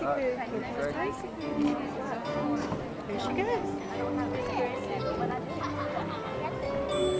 Here she goes.